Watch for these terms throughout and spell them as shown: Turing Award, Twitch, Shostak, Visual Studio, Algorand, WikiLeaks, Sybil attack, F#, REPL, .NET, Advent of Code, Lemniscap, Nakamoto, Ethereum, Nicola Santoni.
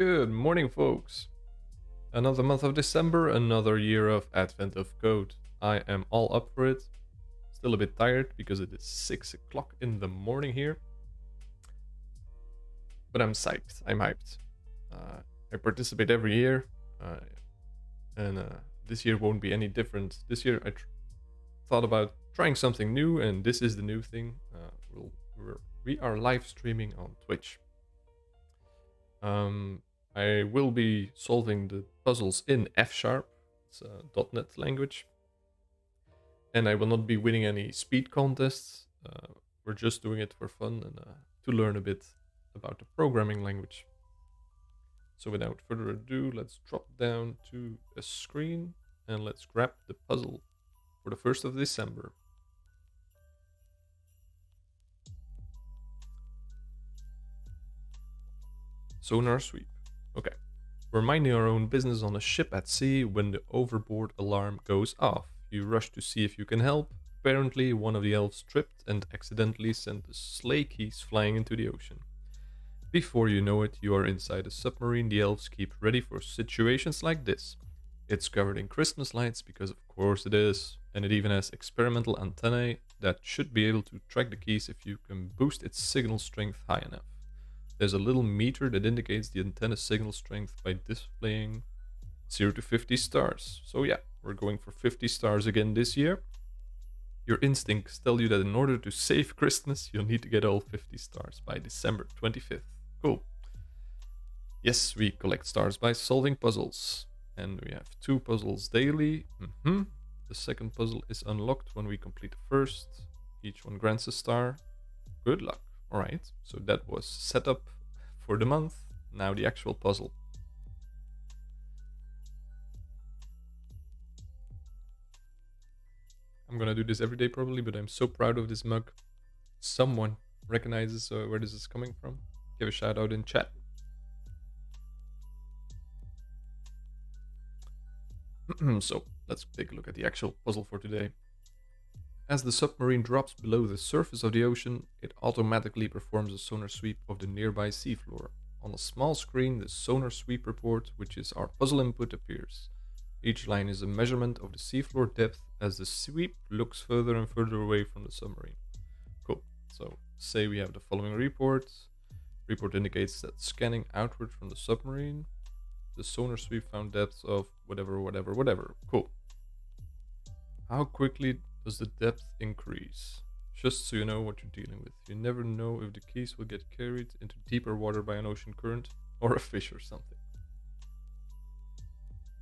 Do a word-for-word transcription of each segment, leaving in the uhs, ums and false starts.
Good morning, folks. Another month of December, another year of Advent of Code. I am all up for it. Still a bit tired because it is six o'clock in the morning here. But I'm psyched. I'm hyped. Uh, I participate every year. Uh, and uh, this year won't be any different. This year I tr thought about trying something new, and this is the new thing. Uh, we'll, we're, we are live streaming on Twitch. Um, I will be solving the puzzles in F sharp, it's a dot net language. And I will not be winning any speed contests. Uh, we're just doing it for fun and uh, to learn a bit about the programming language. So without further ado, let's drop down to a screen and let's grab the puzzle for the first of December. Sonar sweep. Okay. We're minding our own business on a ship at sea when the overboard alarm goes off. You rush to see if you can help. Apparently, one of the elves tripped and accidentally sent the sleigh keys flying into the ocean. Before you know it, you are inside a submarine the elves keep ready for situations like this. It's covered in Christmas lights because of course it is, and it even has experimental antennae that should be able to track the keys if you can boost its signal strength high enough. There's a little meter that indicates the antenna signal strength by displaying zero to fifty stars. So yeah, we're going for fifty stars again this year. Your instincts tell you that in order to save Christmas, you'll need to get all fifty stars by December twenty-fifth. Cool. Yes, we collect stars by solving puzzles. And we have two puzzles daily. Mm-hmm. The second puzzle is unlocked when we complete the first. Each one grants a star. Good luck. Alright, so that was set up for the month. Now the actual puzzle. I'm gonna do this every day probably, but I'm so proud of this mug. Someone recognizes uh, where this is coming from. Give a shout out in chat. So let's take a look at the actual puzzle for today. As the submarine drops below the surface of the ocean, it automatically performs a sonar sweep of the nearby seafloor. On a small screen, the sonar sweep report, which is our puzzle input, appears. Each line is a measurement of the seafloor depth as the sweep looks further and further away from the submarine. Cool. So, say we have the following report. Report indicates that scanning outward from the submarine, the sonar sweep found depths of whatever, whatever, whatever. Cool. How quickly does the depth increase? Just so you know what you're dealing with. You never know if the keys will get carried into deeper water by an ocean current or a fish or something.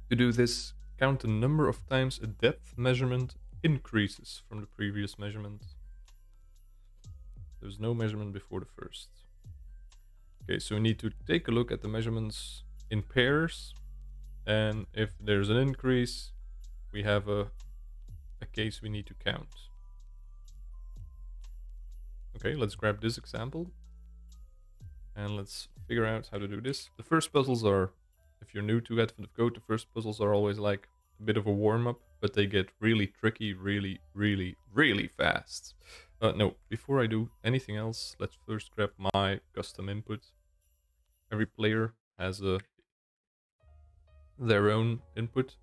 To do this, count the number of times a depth measurement increases from the previous measurement. There's no measurement before the first. Okay, so we need to take a look at the measurements in pairs, and if there's an increase, we have a a case we need to count. Okay, let's grab this example and let's figure out how to do this. The first puzzles are, if you're new to Advent of Code, the first puzzles are always like a bit of a warm-up, but they get really tricky really, really, really fast. Uh, no, before I do anything else, let's first grab my custom input. Every player has a their own input.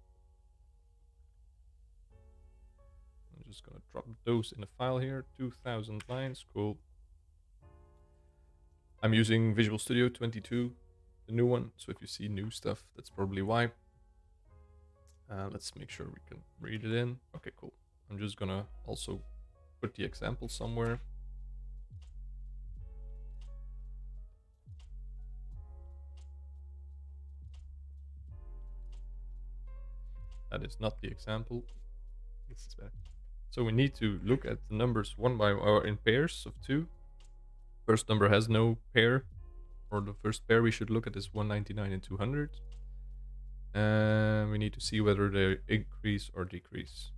Just gonna drop those in a file here. two thousand lines, cool. I'm using Visual Studio twenty-two, the new one, so if you see new stuff, that's probably why. Uh, let's make sure we can read it in. Okay, cool. I'm just gonna also put the example somewhere. That is not the example. This is bad. So we need to look at the numbers one by one in pairs of two. First number has no pair, or the first pair we should look at is one ninety-nine and two hundred. And we need to see whether they increase or decrease.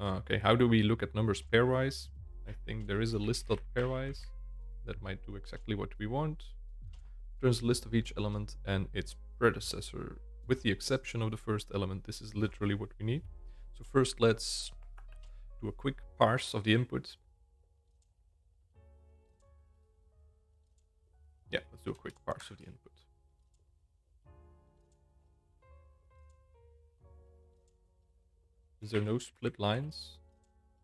Uh, okay, how do we look at numbers pairwise? I think there is a list.pairwise that might do exactly what we want. Returns a list of each element and its predecessor. With the exception of the first element, this is literally what we need. So first let's do a quick parse of the input. Yeah, let's do a quick parse of the input. Is there no split lines?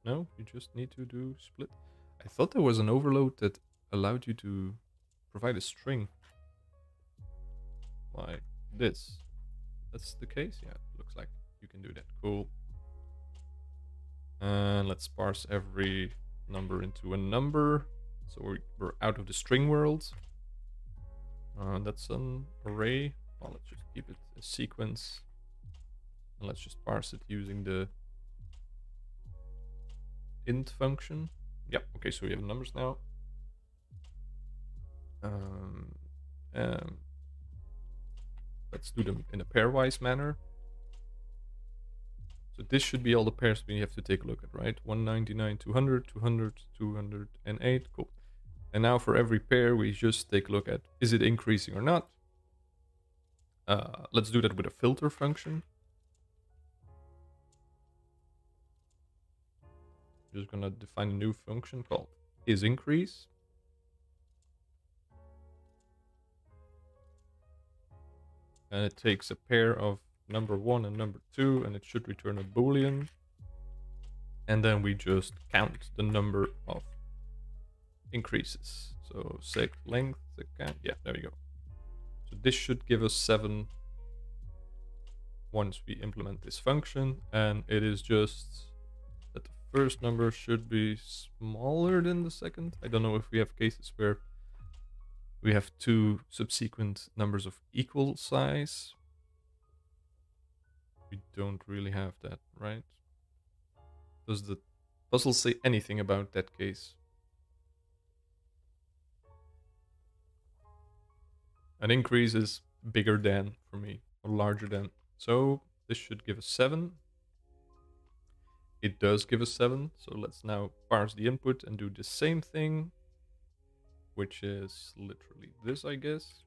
No, you just need to do split. I thought there was an overload that allowed you to provide a string like this. That's the case? Yeah, it looks like you can do that. Cool. And let's parse every number into a number. So we're out of the string world. Uh, that's an array. Well, let's just keep it a sequence. And let's just parse it using the int function. Yep, okay, so we have numbers now. Um, um, let's do them in a pairwise manner. So this should be all the pairs we have to take a look at, right? one ninety-nine, two hundred, two hundred, two hundred eight, cool. And now for every pair, we just take a look at, is it increasing or not? Uh, let's do that with a filter function. Just gonna define a new function called isIncrease. And it takes a pair of number one and number two, and it should return a boolean. And then we just count the number of increases. So seg length, seg count. Yeah, there you go. So this should give us seven once we implement this function. And it is just that the first number should be smaller than the second. I don't know if we have cases where we have two subsequent numbers of equal size. We don't really have that, right? Does the puzzle say anything about that case? An increase is bigger than for me, or larger than. So this should give us seven. It does give us seven. So let's now parse the input and do the same thing, which is literally this, I guess.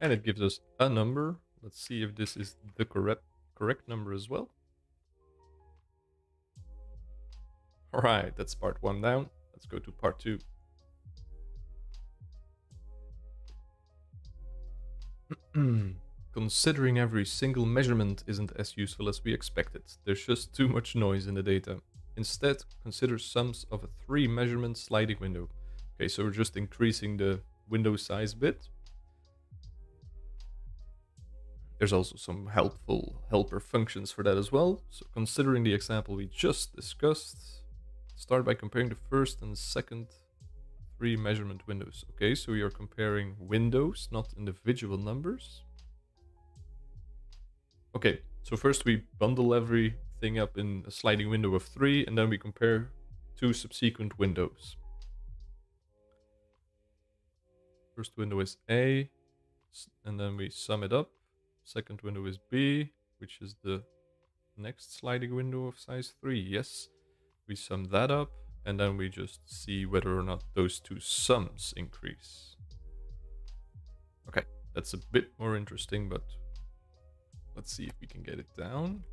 And it gives us a number. Let's see if this is the correct correct number as well. All right, that's part one down. Let's go to part two. Considering every single measurement isn't as useful as we expected. There's just too much noise in the data. Instead, consider sums of a three measurement sliding window. Okay, so we're just increasing the window size a bit. There's also some helpful helper functions for that as well. So considering the example we just discussed, start by comparing the first and second three measurement windows. Okay, so we are comparing windows, not individual numbers. Okay, so first we bundle everything up in a sliding window of three, and then we compare two subsequent windows. First window is A, and then we sum it up. Second window is B, which is the next sliding window of size three. Yes, we sum that up, and then we just see whether or not those two sums increase. Okay, that's a bit more interesting, but let's see if we can get it down.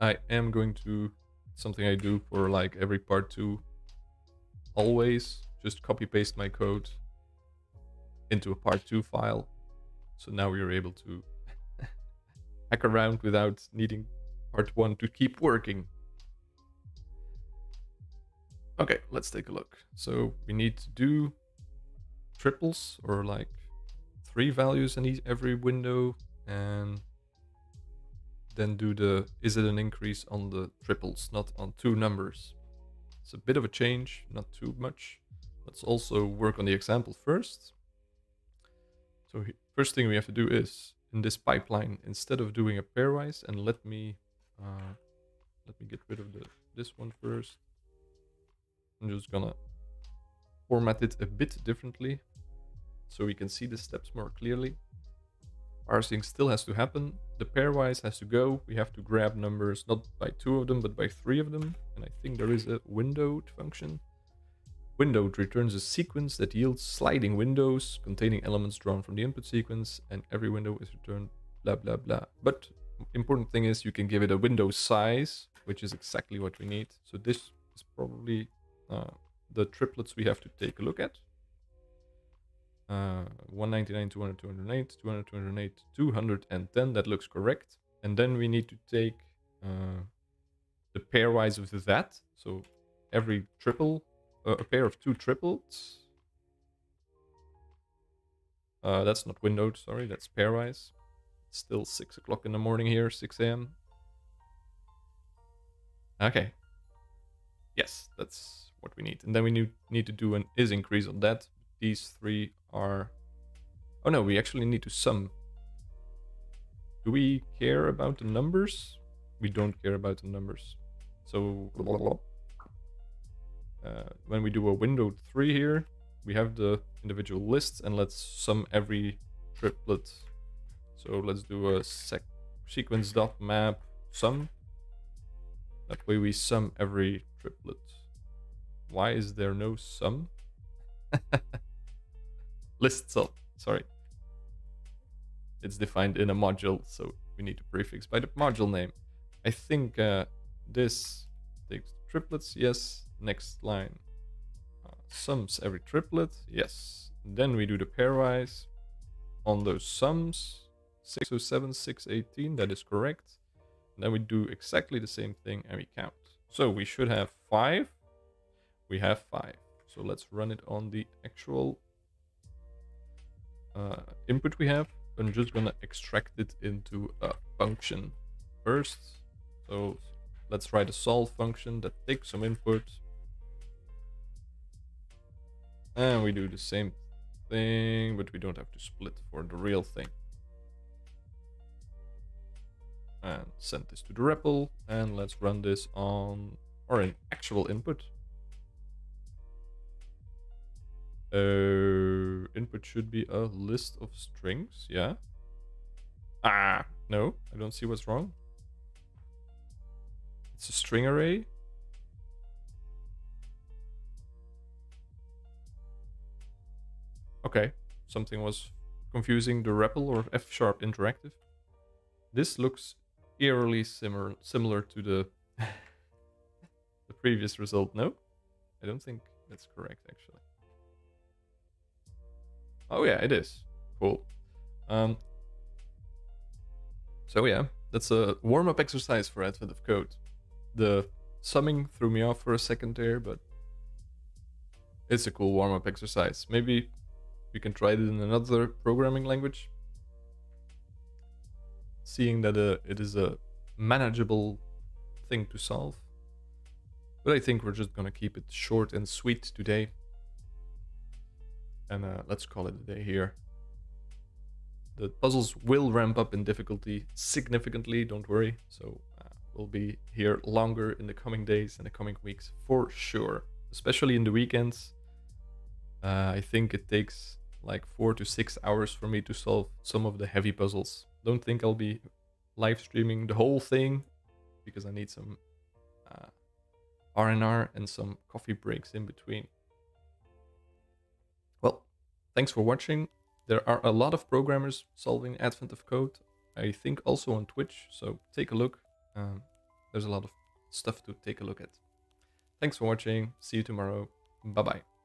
I am going to, something I do for like every part two, always just copy paste my code into a part two file. So now we are able to hack around without needing part one to keep working. Okay, let's take a look. So we need to do triples, or like three values in each, every window. And then do the, is it an increase on the triples, not on two numbers? It's a bit of a change, not too much. Let's also work on the example first. So first thing we have to do is, in this pipeline, instead of doing a pairwise, and let me uh, let me get rid of the, this one first. I'm just gonna format it a bit differently so we can see the steps more clearly. Parsing still has to happen. The pairwise has to go. We have to grab numbers, not by two of them, but by three of them. And I think there is a windowed function. Windowed returns a sequence that yields sliding windows containing elements drawn from the input sequence, and every window is returned blah, blah, blah. But important thing is you can give it a window size, which is exactly what we need. So this is probably uh, the triplets we have to take a look at. uh, one ninety-nine, two hundred, two oh eight, two hundred, two oh eight, two ten. That looks correct. And then we need to take uh, the pairwise of that. So every triple, uh, a pair of two triples. Uh, that's not windowed, sorry, that's pairwise. It's still six o'clock in the morning here, six A M Okay. Yes, that's what we need. And then we need, need to do an is increase on that. These three are... Oh no, we actually need to sum. Do we care about the numbers? We don't care about the numbers. So blah, blah, blah. Uh, when we do a windowed three here, we have the individual lists, and let's sum every triplet. So let's do a sec sequence.map sum. That way we sum every triplet. Why is there no sum? List sum, sorry. It's defined in a module, so we need to prefix by the module name. I think uh, this takes triplets, yes. Next line. Uh, sums every triplet, yes. Then we do the pairwise on those sums. six oh seven, six eighteen, that is correct. Then we do exactly the same thing and we count. So we should have five. We have five. So let's run it on the actual uh, input we have. I'm just going to extract it into a function first. So let's write a solve function that takes some input. And we do the same thing, but we don't have to split for the real thing. And send this to the REPL, and let's run this on or an actual input. Uh, input should be a list of strings, yeah. Ah, no, I don't see what's wrong. It's a string array. Okay, something was confusing the REPL or F sharp interactive. This looks eerily similar similar to the the previous result. No, I don't think that's correct actually. Oh yeah, it is. Cool. Um, so yeah, that's a warm-up exercise for Advent of Code. The summing threw me off for a second there, but it's a cool warm-up exercise. Maybe we can try it in another programming language. Seeing that uh, it is a manageable thing to solve. But I think we're just going to keep it short and sweet today. And uh, let's call it a day here. The puzzles will ramp up in difficulty significantly, don't worry. So uh, we'll be here longer in the coming days and the coming weeks for sure. Especially in the weekends. Uh, I think it takes like four to six hours for me to solve some of the heavy puzzles. Don't think I'll be live streaming the whole thing because I need some uh, R and R and some coffee breaks in between. Well, thanks for watching. There are a lot of programmers solving Advent of Code. I think also on Twitch, so take a look. Um, there's a lot of stuff to take a look at. Thanks for watching. See you tomorrow. Bye-bye.